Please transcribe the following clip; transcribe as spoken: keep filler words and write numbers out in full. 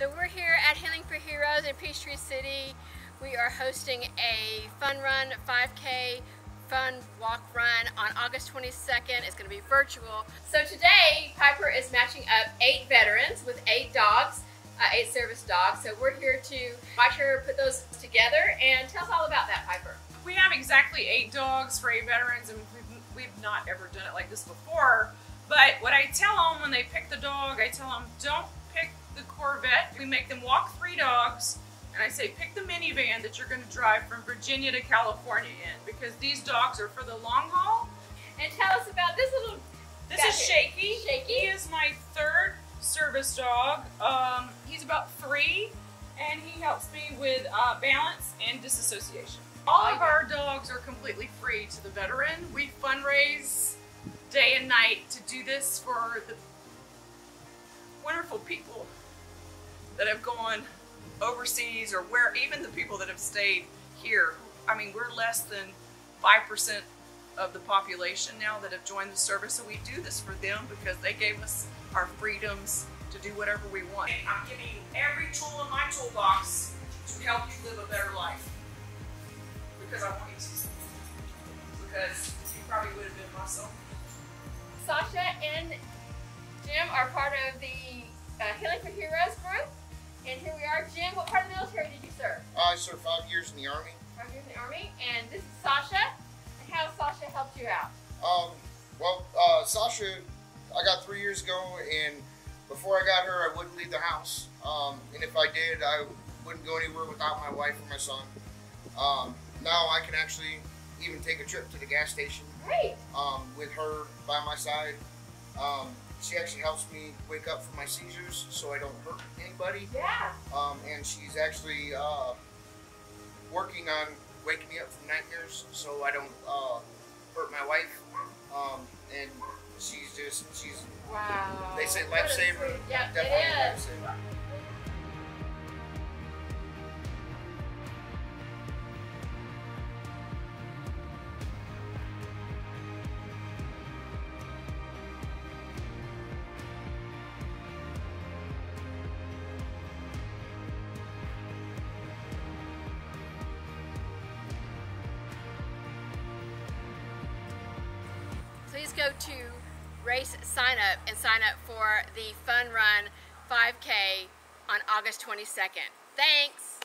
So we're here at Healing for Heroes in Peachtree City. We are hosting a fun run, five K fun walk run on August twenty-second. It's going to be virtual. So today, Piper is matching up eight veterans with eight dogs, uh, eight service dogs. So we're here to watch her put those together and tell us all about that, Piper. We have exactly eight dogs for eight veterans, and we've, we've not ever done it like this before. But what I tell them when they pick the dog, I tell them, don't pick the Corvette. We make them walk three dogs, and I say, pick the minivan that you're going to drive from Virginia to California in, because these dogs are for the long haul. And tell us about this little... This is Shaky. Shaky. He is my third service dog. Um, he's about three, and he helps me with uh, balance and disassociation. All of our dogs are completely free to the veteran. We fundraise day and night to do this for the wonderful people that have gone overseas, or where, even the people that have stayed here. I mean, we're less than five percent of the population now that have joined the service, so we do this for them because they gave us our freedoms to do whatever we want. And I'm giving you every tool in my toolbox to help you live a better life, because I want you to, because you probably would have been myself. Sasha and Jim are part of the uh, Healing for Heroes group. And here we are. Jim, what part of the military did you serve? Uh, I served five years in the Army. Five years in the Army. And this is Sasha. And how has Sasha helped you out? Um, well, uh, Sasha, I got three years ago, and before I got her, I wouldn't leave the house. Um, and if I did, I wouldn't go anywhere without my wife or my son. Um, now I can actually even take a trip to the gas station. Great. Um, with her by my side. Um, she actually helps me wake up from my seizures so I don't hurt anybody. Yeah. Um, and she's actually uh, working on waking me up from nightmares so I don't uh, hurt my wife. Um, and she's just, she's, wow. They say lifesaver. Yeah, definitely lifesaver. Please go to Race Sign Up and sign up for the Fun Run five K on August twenty-second. Thanks!